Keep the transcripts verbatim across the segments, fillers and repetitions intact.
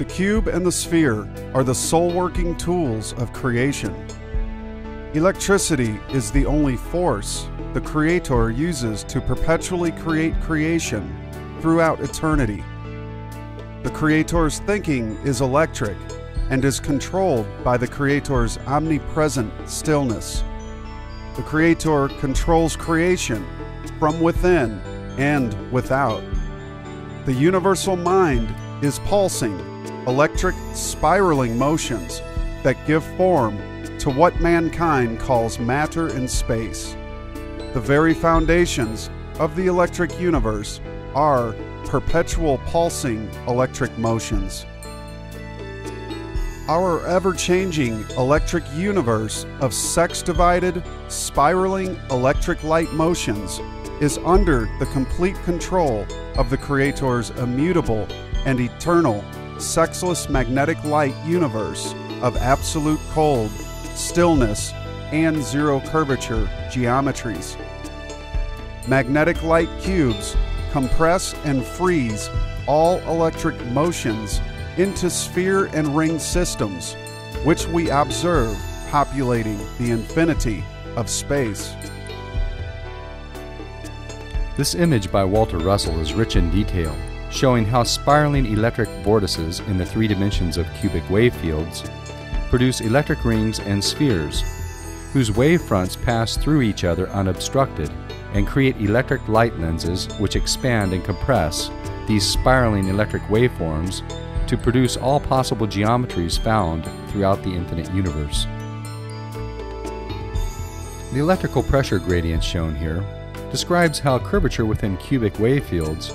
The cube and the sphere are the sole working tools of creation. Electricity is the only force the Creator uses to perpetually create creation throughout eternity. The Creator's thinking is electric and is controlled by the Creator's omnipresent stillness. The Creator controls creation from within and without. The universal mind is pulsing, electric, spiraling motions that give form to what mankind calls matter and space. The very foundations of the electric universe are perpetual pulsing electric motions. Our ever-changing electric universe of sex-divided, spiraling electric light motions is under the complete control of the Creator's immutable and eternal, sexless magnetic light universe of absolute cold, stillness, and zero curvature geometries. Magnetic light cubes compress and freeze all electric motions into sphere and ring systems, which we observe populating the infinity of space. This image by Walter Russell is rich in detail, showing how spiraling electric vortices in the three dimensions of cubic wave fields produce electric rings and spheres, whose wave fronts pass through each other unobstructed and create electric light lenses which expand and compress these spiraling electric waveforms to produce all possible geometries found throughout the infinite universe. The electrical pressure gradient shown here describes how curvature within cubic wave fields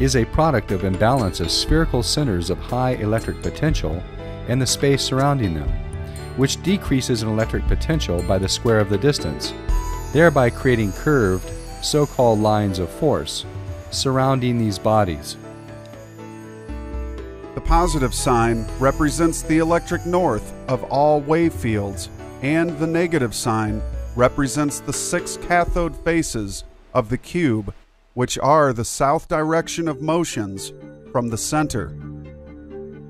is a product of imbalance of spherical centers of high electric potential and the space surrounding them, which decreases in electric potential by the square of the distance, thereby creating curved, so-called lines of force surrounding these bodies. The positive sign represents the electric north of all wave fields, and the negative sign represents the six cathode faces of the cube, which are the south direction of motions from the center.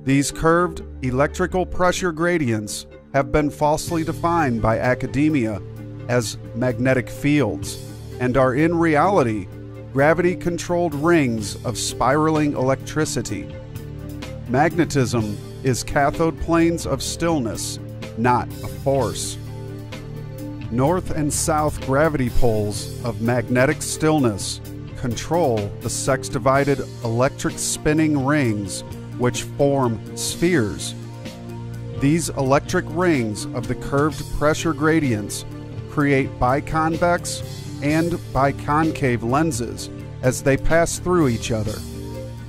These curved electrical pressure gradients have been falsely defined by academia as magnetic fields, and are in reality gravity-controlled rings of spiraling electricity. Magnetism is cathode planes of stillness, not a force. North and south gravity poles of magnetic stillness control the sex-divided electric spinning rings which form spheres. These electric rings of the curved pressure gradients create biconvex and biconcave lenses as they pass through each other,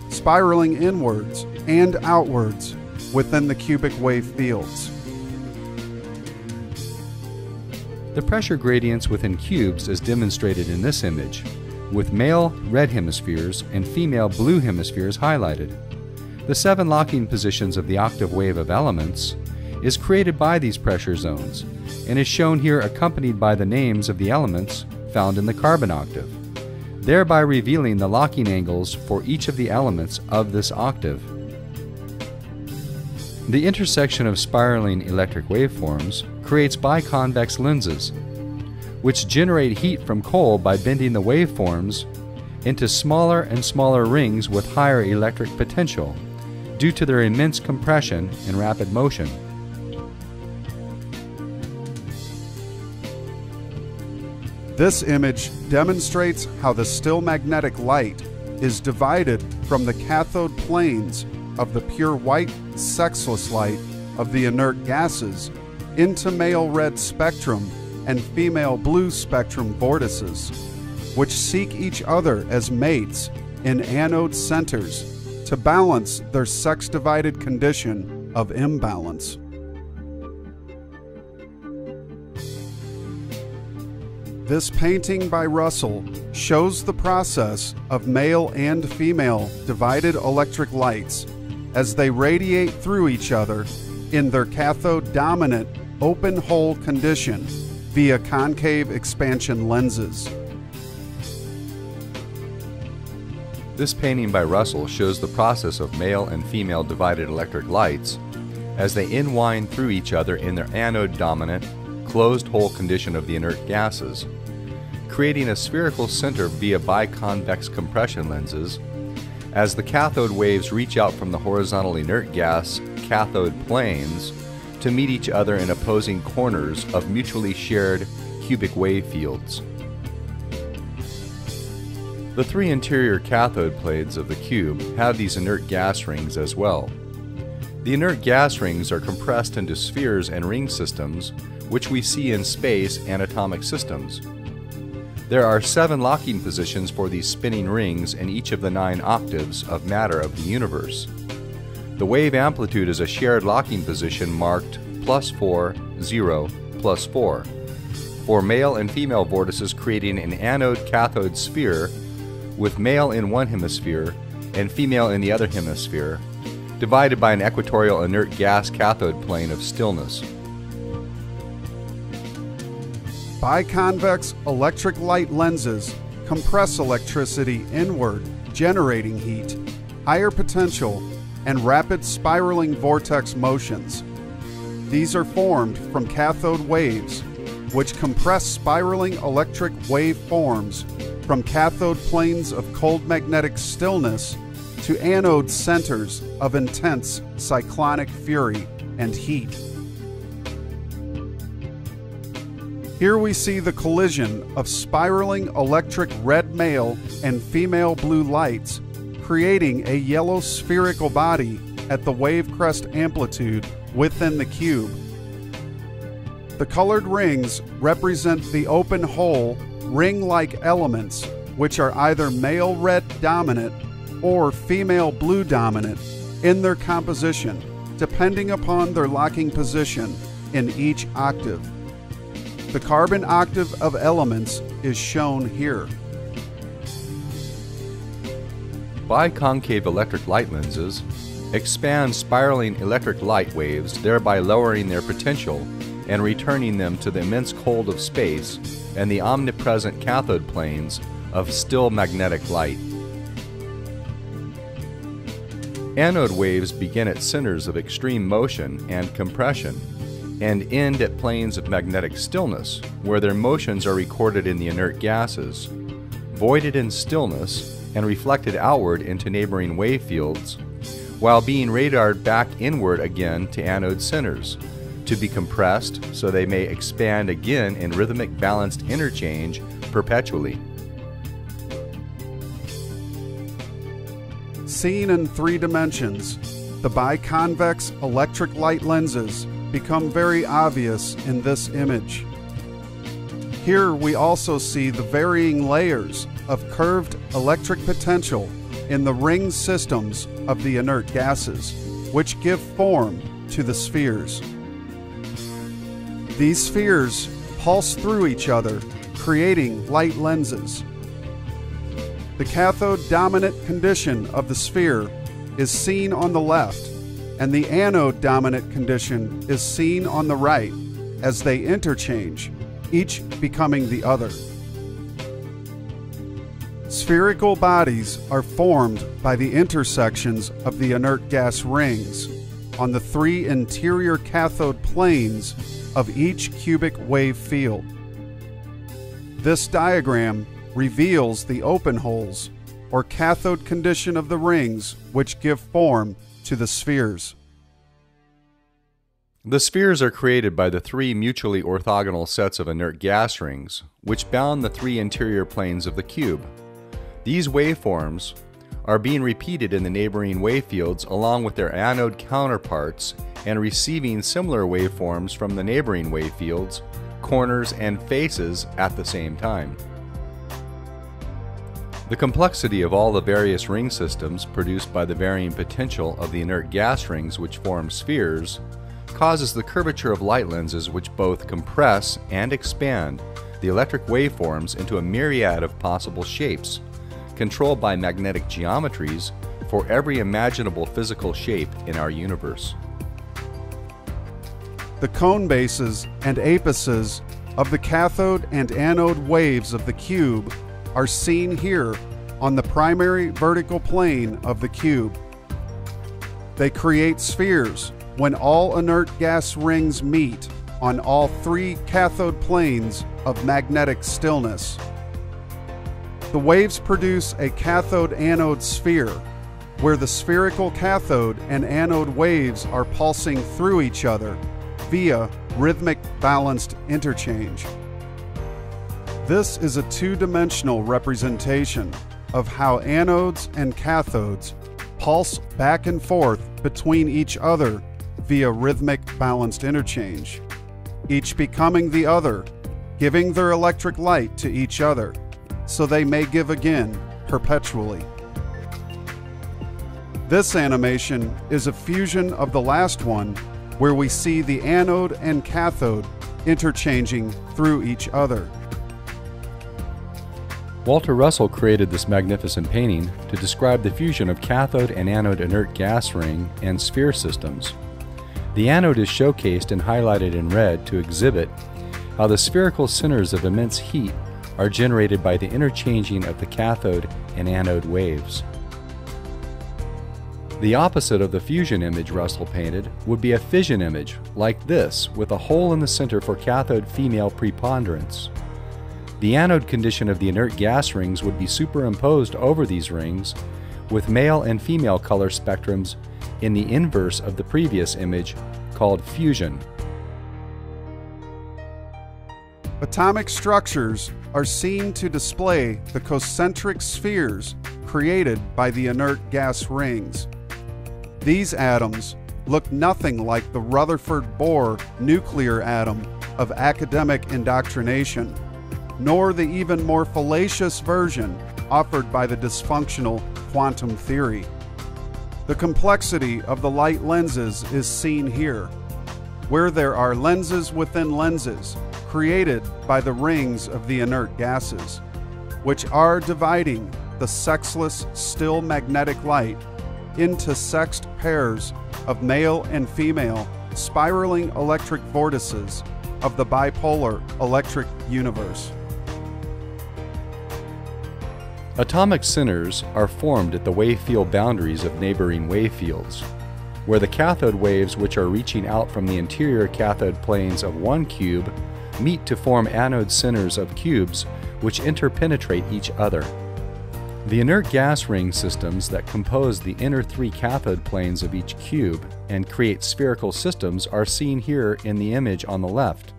spiraling inwards and outwards within the cubic wave fields. The pressure gradients within cubes is demonstrated in this image, with male red hemispheres and female blue hemispheres highlighted. The seven locking positions of the octave wave of elements is created by these pressure zones and is shown here accompanied by the names of the elements found in the carbon octave, thereby revealing the locking angles for each of the elements of this octave. The intersection of spiraling electric waveforms creates biconvex lenses, which generate heat from coal by bending the waveforms into smaller and smaller rings with higher electric potential, due to their immense compression and rapid motion. This image demonstrates how the still magnetic light is divided from the cathode planes of the pure white, sexless light of the inert gases into male red spectrum and female blue spectrum vortices, which seek each other as mates in anode centers to balance their sex-divided condition of imbalance. This painting by Russell shows the process of male and female divided electric lights as they radiate through each other in their cathode-dominant open-hole condition via concave expansion lenses. This painting by Russell shows the process of male and female divided electric lights as they inwind through each other in their anode-dominant, closed-hole condition of the inert gases, creating a spherical center via biconvex compression lenses as the cathode waves reach out from the horizontal inert gas cathode planes to meet each other in opposing corners of mutually shared cubic wave fields. The three interior cathode plates of the cube have these inert gas rings as well. The inert gas rings are compressed into spheres and ring systems, which we see in space and atomic systems. There are seven locking positions for these spinning rings in each of the nine octaves of matter of the universe. The wave amplitude is a shared locking position marked plus four, zero, plus four for male and female vortices, creating an anode-cathode sphere with male in one hemisphere and female in the other hemisphere, divided by an equatorial inert gas cathode plane of stillness. Biconvex electric light lenses compress electricity inward, generating heat, higher potential, and rapid spiraling vortex motions. These are formed from cathode waves, which compress spiraling electric wave forms from cathode planes of cold magnetic stillness to anode centers of intense cyclonic fury and heat. Here we see the collision of spiraling electric red male and female blue lights, creating a yellow spherical body at the wave crest amplitude within the cube. The colored rings represent the open hole, ring-like elements, which are either male red dominant or female blue dominant in their composition, depending upon their locking position in each octave. The carbon octave of elements is shown here. Biconcave electric light lenses expand spiraling electric light waves, thereby lowering their potential and returning them to the immense cold of space and the omnipresent cathode planes of still magnetic light. Anode waves begin at centers of extreme motion and compression, and end at planes of magnetic stillness, where their motions are recorded in the inert gases, voided in stillness, and reflected outward into neighboring wave fields, while being radared back inward again to anode centers, to be compressed so they may expand again in rhythmic balanced interchange perpetually. Seen in three dimensions, the biconvex electric light lenses become very obvious in this image. Here we also see the varying layers of curved electric potential in the ring systems of the inert gases, which give form to the spheres. These spheres pulse through each other, creating light lenses. The cathode dominant condition of the sphere is seen on the left, and the anode dominant condition is seen on the right as they interchange, each becoming the other. Spherical bodies are formed by the intersections of the inert gas rings on the three interior cathode planes of each cubic wave field. This diagram reveals the open holes or cathode condition of the rings, which give form to the spheres. The spheres are created by the three mutually orthogonal sets of inert gas rings, which bound the three interior planes of the cube. These waveforms are being repeated in the neighboring wave fields along with their anode counterparts, and receiving similar waveforms from the neighboring wave fields, corners, and faces at the same time. The complexity of all the various ring systems produced by the varying potential of the inert gas rings, which form spheres, causes the curvature of light lenses, which both compress and expand the electric waveforms into a myriad of possible shapes, controlled by magnetic geometries for every imaginable physical shape in our universe. The cone bases and apices of the cathode and anode waves of the cube are seen here on the primary vertical plane of the cube. They create spheres when all inert gas rings meet on all three cathode planes of magnetic stillness. The waves produce a cathode-anode sphere, where the spherical cathode and anode waves are pulsing through each other via rhythmic balanced interchange. This is a two-dimensional representation of how anodes and cathodes pulse back and forth between each other via rhythmic balanced interchange, each becoming the other, giving their electric light to each other, so they may give again perpetually. This animation is a fusion of the last one, where we see the anode and cathode interchanging through each other. Walter Russell created this magnificent painting to describe the fusion of cathode and anode inert gas ring and sphere systems. The anode is showcased and highlighted in red to exhibit how the spherical centers of immense heat are generated by the interchanging of the cathode and anode waves. The opposite of the fusion image Russell painted would be a fission image, like this, with a hole in the center for cathode female preponderance. The anode condition of the inert gas rings would be superimposed over these rings, with male and female color spectrums in the inverse of the previous image, called fusion. Atomic structures are seen to display the concentric spheres created by the inert gas rings. These atoms look nothing like the Rutherford Bohr nuclear atom of academic indoctrination, nor the even more fallacious version offered by the dysfunctional quantum theory. The complexity of the light lenses is seen here, where there are lenses within lenses created by the rings of the inert gases, which are dividing the sexless still magnetic light into sexed pairs of male and female spiraling electric vortices of the bipolar electric universe. Atomic centers are formed at the wave field boundaries of neighboring wave fields, where the cathode waves, which are reaching out from the interior cathode planes of one cube, meet to form anode centers of cubes which interpenetrate each other. The inert gas ring systems that compose the inner three cathode planes of each cube and create spherical systems are seen here in the image on the left.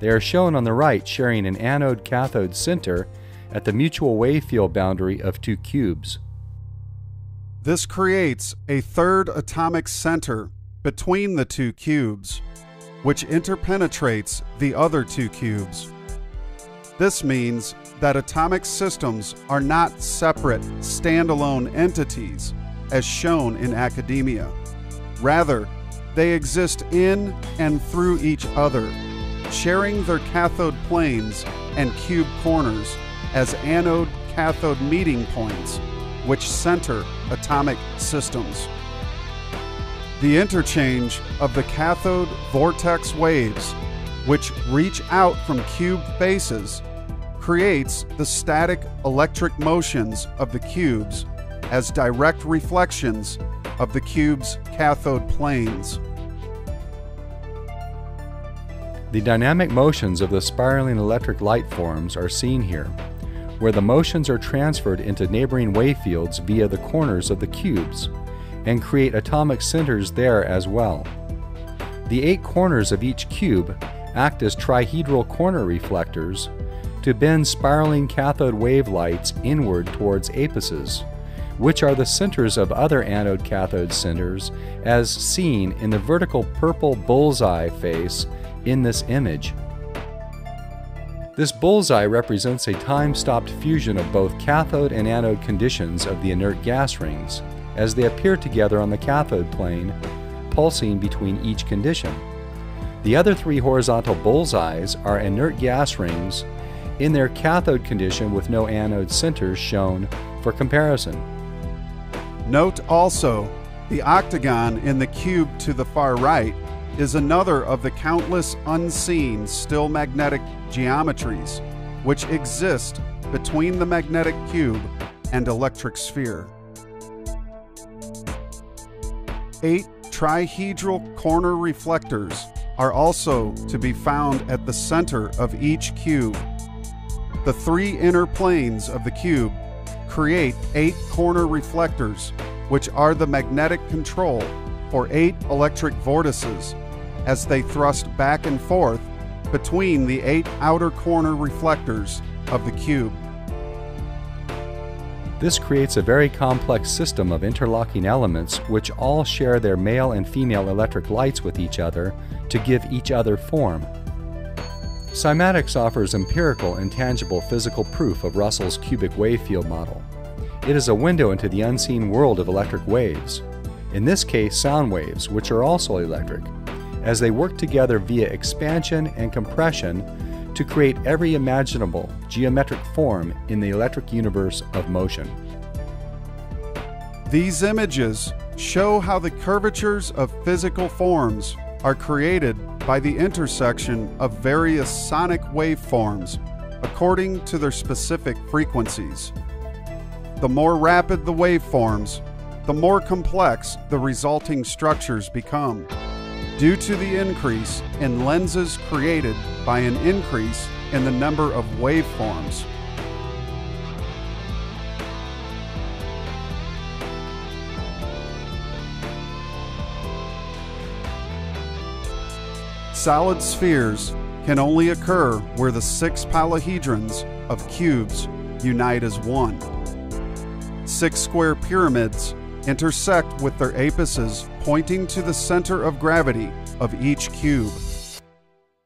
They are shown on the right, sharing an anode-cathode center at the mutual wave field boundary of two cubes. This creates a third atomic center between the two cubes, which interpenetrates the other two cubes. This means that atomic systems are not separate, standalone entities, as shown in academia. Rather, they exist in and through each other, sharing their cathode planes and cube corners as anode-cathode meeting points, which center atomic systems. The interchange of the cathode vortex waves, which reach out from cube faces, creates the static electric motions of the cubes as direct reflections of the cube's cathode planes. The dynamic motions of the spiraling electric light forms are seen here, where the motions are transferred into neighboring wave fields via the corners of the cubes and create atomic centers there as well. The eight corners of each cube act as trihedral corner reflectors to bend spiraling cathode wave lights inward towards apices, which are the centers of other anode-cathode centers, as seen in the vertical purple bullseye face in this image. This bullseye represents a time-stopped fusion of both cathode and anode conditions of the inert gas rings, as they appear together on the cathode plane, pulsing between each condition. The other three horizontal bullseyes are inert gas rings in their cathode condition with no anode centers shown for comparison. Note also, the octagon in the cube to the far right is another of the countless unseen still magnetic geometries which exist between the magnetic cube and electric sphere. Eight trihedral corner reflectors are also to be found at the center of each cube. The three inner planes of the cube create eight corner reflectors, which are the magnetic control for eight electric vortices as they thrust back and forth between the eight outer corner reflectors of the cube. This creates a very complex system of interlocking elements which all share their male and female electric lights with each other to give each other form. Cymatics offers empirical and tangible physical proof of Russell's cubic wave field model. It is a window into the unseen world of electric waves, in this case sound waves, which are also electric, as they work together via expansion and compression to create every imaginable geometric form in the electric universe of motion. These images show how the curvatures of physical forms are created by the intersection of various sonic waveforms according to their specific frequencies. The more rapid the waveforms, the more complex the resulting structures become, due to the increase in lenses created by an increase in the number of waveforms. Solid spheres can only occur where the six polyhedrons of cubes unite as one. Six square pyramids intersect with their apices pointing to the center of gravity of each cube.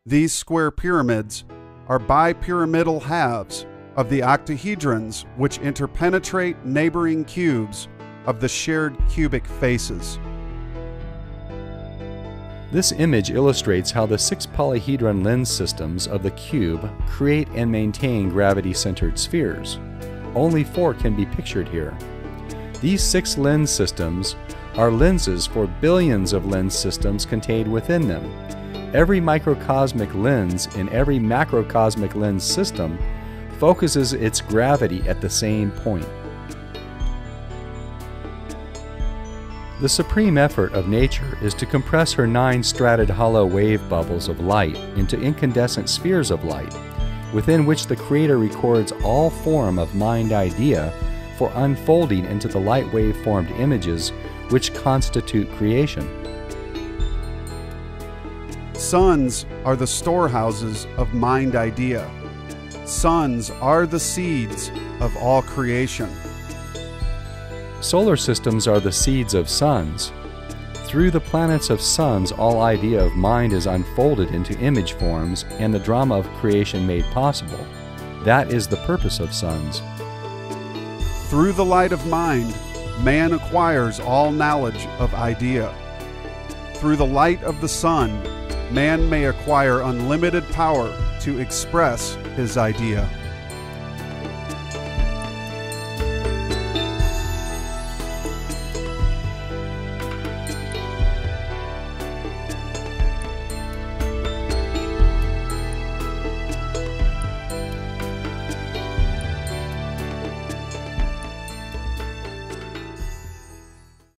These square pyramids are bipyramidal halves of the octahedrons which interpenetrate neighboring cubes of the shared cubic faces. This image illustrates how the six polyhedron lens systems of the cube create and maintain gravity-centered spheres. Only four can be pictured here. These six lens systems are lenses for billions of lens systems contained within them. Every microcosmic lens in every macrocosmic lens system focuses its gravity at the same point. The supreme effort of nature is to compress her nine strated hollow wave bubbles of light into incandescent spheres of light, within which the Creator records all form of mind idea for unfolding into the light wave formed images which constitute creation. Suns are the storehouses of mind idea. Suns are the seeds of all creation. Solar systems are the seeds of suns. Through the planets of suns, all idea of mind is unfolded into image forms and the drama of creation made possible. That is the purpose of suns. Through the light of mind, man acquires all knowledge of idea. Through the light of the sun, man may acquire unlimited power to express his idea.